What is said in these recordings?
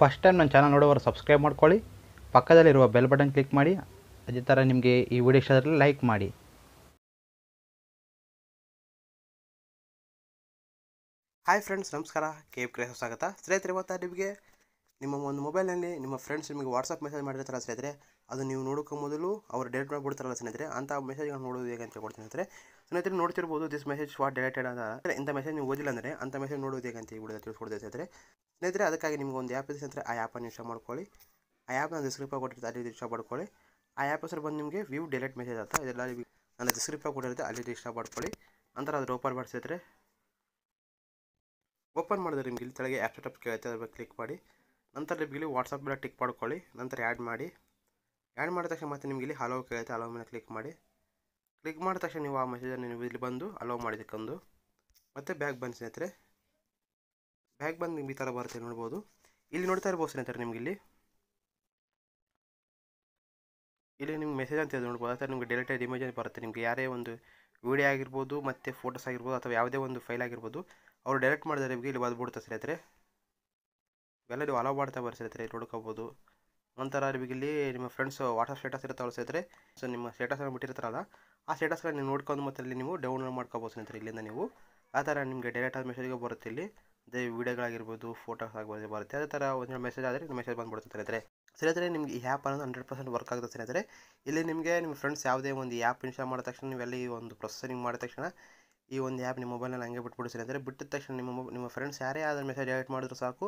First time ನನ್ನ channel ನೋಡೋರು subscribe ಮಾಡ್ಕೊಳ್ಳಿ, ಪಕ್ಕದಲ್ಲಿರುವ ಬೆಲ್ ಬಟನ್ ಕ್ಲಿಕ್ ಮಾಡಿ. ಅದೇ ಥರ ನಿಮಗೆ ಈ ವಿಡಿಯೋ ಇಷ್ಟ ಆದರೆ ಲೈಕ್ ಮಾಡಿ. ಹಾಯ್ ಫ್ರೆಂಡ್ಸ್, ನಮಸ್ಕಾರ. ಕೆ ಎಫ್ ಕ್ರೇಸ್ ಸ್ವಾಗತ. ಸ್ನೇಹಿತರೆ, ಇವತ್ತು ನಿಮಗೆ ನಿಮ್ಮ ಒಂದು ಮೊಬೈಲ್ನಲ್ಲಿ ನಿಮ್ಮ ಫ್ರೆಂಡ್ಸ್ ನಿಮಗೆ ವಾಟ್ಸಪ್ ಮೆಸೇಜ್ ಮಾಡಿರ್ತಾರಲ್ಲ ಸ್ನೇಹಿತರೆ, ಅದು ನೀವು ನೋಡೋಕ್ಕೂ ಮೊದಲು ಅವರು ಡಿಲೀಟ್ ಮಾಡಿಬಿಡ್ತಾರಲ್ಲ ಸ್ನೇಹಿತರೆ, ಅಂಥ ಮೆಸೇಜ್ಗಳನ್ನು ನೋಡೋದು ಹೇಗೆ ಅಂತ ಹೇಳ್ಕೊಡ್ತೀನಿ ಸ್ನೇಹಿತರೆ. ಸ್ನೇಹಿತರೆ, ನೋಡ್ತಿರ್ಬೋದು ದಿಸ್ ಮೆಸೇಜ್ ವಾಟ್ ಡಿಲೀಟೆಡ್ ಅಂತ. ಇಂಥ ಮೆಸೇಜ್ ನೀವು ಓದಿಲ್ಲ ಅಂದರೆ ಅಂಥ ಮೆಸೇಜ್ ನೋಡೋದು ಹೇಗೆ ಅಂತ ಹೇಳ್ಬಿಡೋದು ತಿಳಿಸ್ಕೊಡ್ತೀವಿ ಸ್ನೇಹಿತರೆ. ಸ್ನೇಹಿತರೆ, ಅದಕ್ಕಾಗಿ ನಿಮಗೆ ಒಂದು ಆ್ಯಪ್ ಇದೆ ಸ್ನೇಹಿತರೆ, ಆ ಆ್ಯಪನ್ನು ಇಷ್ಟ ಮಾಡ್ಕೊಳ್ಳಿ. ಆ ಆ್ಯಪ್ನ ಡಿಸ್ಕ್ರಿಪ್ಷನ್ ಕೊಟ್ಟಿರ್ತಾರೆ, ಅಲ್ಲಿ ಇಷ್ಟ ಮಾಡ್ಕೊಳ್ಳಿ. ಆ ಆ್ಯಪ್ ಹೆಸರು ಬಂದು ನಿಮಗೆ ವ್ಯೂ ಡಿಲೀಟ್ ಮೆಸೇಜ್ ಅಂತ. ಇದೆಲ್ಲ ನಾನು ಡಿಸ್ಕ್ರಿಪ್ಷನ್ ಕೊಟ್ಟಿರುತ್ತೆ, ಅಲ್ಲಿ ಇಷ್ಟ ಮಾಡ್ಕೊಳ್ಳಿ. ನಂತರ ಅದು ಓಪನ್ ಮಾಡಿ ಸ್ನೇಹಿತರೆ. ಓಪನ್ ಮಾಡಿದ್ರೆ ನಿಮಗೆ ಇಲ್ಲಿ ತಳಗೆ ಆ್ಯಪ್ ಸೆಟಪ್ ಕೇಳುತ್ತೆ, ಅದ್ರ ಬಗ್ಗೆ ಕ್ಲಿಕ್ ಮಾಡಿ. ನಂತರ ನಿಮಗೆ ಇಲ್ಲಿ ವಾಟ್ಸಪ್ ಮೇಲೆ ಟಿಕ್ ಮಾಡ್ಕೊಳ್ಳಿ. ನಂತರ ಆ್ಯಡ್ ಮಾಡಿ. ಆ್ಯಡ್ ಮಾಡಿದ ತಕ್ಷಣ ಮತ್ತೆ ನಿಮಗೆ ಇಲ್ಲಿ ಹಲೋ ಕೇಳುತ್ತೆ, ಹಲೋ ಮೇಲೆ ಕ್ಲಿಕ್ ಮಾಡಿ. ಕ್ಲಿಕ್ ಮಾಡಿದ ತಕ್ಷಣ ನೀವು ಆ ಮೆಸೇಜನ್ನು ನೀವು ಇಲ್ಲಿ ಬಂದು ಅಲೋ ಮಾಡಿದ್ದಕ್ಕೊಂದು ಮತ್ತು ಬ್ಯಾಗ್ ಬಂದು ಸ್ನೇಹಿತರೆ. ಬ್ಯಾಗ್ ಬಂದು ನಿಮ್ಗೆ ಈ ಥರ ಬರುತ್ತೆ ನೋಡ್ಬೋದು. ಇಲ್ಲಿ ನೋಡ್ತಾ ಇರ್ಬೋದು ಸ್ನೇಹಿತರೆ, ನಿಮ್ಗೆ ಇಲ್ಲಿ ನಿಮ್ಗೆ ಮೆಸೇಜ್ ಅಂತ ನೋಡ್ಬೋದು. ಅಥವಾ ನಿಮಗೆ ಡಿಲೀಟೆಡ್ ಇಮೇಜ್ ಅಂತ ಬರುತ್ತೆ. ನಿಮಗೆ ಯಾರೇ ಒಂದು ವಿಡಿಯೋ ಆಗಿರ್ಬೋದು ಮತ್ತು ಫೋಟೋಸ್ ಆಗಿರ್ಬೋದು ಅಥವಾ ಯಾವುದೇ ಒಂದು ಫೈಲ್ ಆಗಿರ್ಬೋದು ಅವರು ಡೈರೆಕ್ಟ್ ಮಾಡಿದರೆ ನಿಮಗೆ ಇಲ್ಲಿ ಬಂದುಬಿಡ್ತಾ ಸ್ನೇಹಿತರೆ. ಇವೆಲ್ಲ ನೀವು ಅಲೋ ಮಾಡ್ತಾ ಬರೋ ಸ್ನೇಹಿತರೆ, ನೋಡ್ಕೋಬೋದು. ನಂತರ ನಿಮಗೆ ಇಲ್ಲಿ ನಿಮ್ಮ ಫ್ರೆಂಡ್ಸ್ ವಾಟ್ಸಪ್ ಸ್ಟೇಟಸ್ ಇರ್ತಾವಲ್ಲ ಸ್ನೇಹಿತರೆ, ಸೊ ನಿಮ್ಮ ಸ್ಟೇಟಸ್ನ ಬಿಟ್ಟಿರ್ತಾರಲ್ಲ ಆ ಸ್ಟೇಟಸ್ನ ನೀವು ನೋಡ್ಕೊಂಡು ಮತ್ತೆ ಇಲ್ಲಿ ನೀವು ಡೌನ್ಲೋಡ್ ಮಾಡ್ಕೋಬೋದು ಸ್ನೇಹಿತರೆ. ಇಲ್ಲಿಂದ ನೀವು ಆ ಥರ ನಿಮಗೆ ಡೈರೆಕ್ಟ್ ಆದ ಮೆಸೇಜ್ಗೆ ಬರುತ್ತೆ. ಇಲ್ಲಿ ಅದೇ ವೀಡಿಯೋಗಳಾಗಿರ್ಬೋದು, ಫೋಟೋಸ್ ಆಗಿರ್ಬೋದು ಬರುತ್ತೆ. ಅದೇ ಥರ ಒಂದು ಮೆಸೇಜ್ ಆದರೆ ಮೆಸೇಜ್ ಬಂದುಬಿಡುತ್ತೆ ಸ್ನೇಹಿತರೆ. ಸ್ನೇಹಿತರೆ, ನಿಮಗೆ ಈ ಆ್ಯಪ್ ಅನ್ನೋದು 100% ವರ್ಕ್ ಆಗುತ್ತೆ ಸ್ನೇಹಿತರೆ. ಇಲ್ಲಿ ನಿಮಗೆ ನಿಮ್ಮ ಫ್ರೆಂಡ್ಸ್ ಯಾವುದೇ ಒಂದು ಆ್ಯಪ್ ಇನ್ಸ್ಟಾಲ್ ಮಾಡಿದ ತಕ್ಷಣ ನೀವೆಲ್ಲ ಈ ಒಂದು ಪ್ರೊಸೆಸಿಂಗ್ ಮಾಡಿದ ತಕ್ಷಣ ಈ ಒಂದು ಆ್ಯಪ್ ನಿಮ್ಮ ಮೊಬೈಲಲ್ಲಿ ಹಂಗೆ ಬಿಟ್ಬಿಡು ಸ್ನೇಹಿತರೆ. ಬಿಟ್ಟಿದ ತಕ್ಷಣ ನಿಮ್ಮ ಫ್ರೆಂಡ್ಸ್ ಯಾರೇ ಆದ ಮೆಸೇಜ್ ಎಡಿಟ್ ಮಾಡಿದ್ರು ಸಾಕು,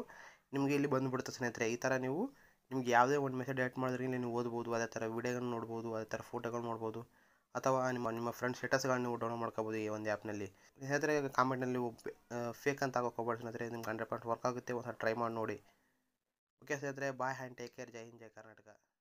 ನಿಮಗೆ ಇಲ್ಲಿ ಬಂದುಬಿಡುತ್ತೆ ಸ್ನೇಹಿತರೆ. ಈ ಥರ ನೀವು ನಿಮಗೆ ಯಾವುದೇ ಒಂದು ಮೆಸೇಜ್ ಎಡಿಟ್ ಮಾಡಿದ್ರೆ ಇಲ್ಲಿ ನೀವು ಓದ್ಬೋದು, ಅದೇ ಥರ ವೀಡಿಯೋಗಳನ್ನ ನೋಡ್ಬೋದು, ಅದೇ ಥರ ಫೋಟೋಗಳು ನೋಡ್ಬೋದು, ಅಥವಾ ನಿಮ್ಮ ಫ್ರೆಂಡ್ಸ್ ಸ್ಟೇಟಸ್ಗಳನ್ನ ನೀವು ಡೌನ್ಲೋಡ್ ಮಾಡ್ಕೋಬೋದು ಈ ಒಂದು ಆ್ಯಪ್ನಲ್ಲಿ ಸ್ನೇಹಿತರೆ. ಕಾಮೆಂಟ್ನಲ್ಲಿ ಫೇಕ್ ಅಂತ ಹಾಕೋಕೋಬೋದು ಸ್ನೇಹಿತರೆ. ನಿಮ್ಗೆ 100% ವರ್ಕ್ ಆಗುತ್ತೆ, ಒಂದು ಟ್ರೈ ಮಾಡಿ ನೋಡಿ. ಓಕೆ ಸ್ನೇಹಿತರೆ, bye and take care. Jai Hind, Jai Karnataka.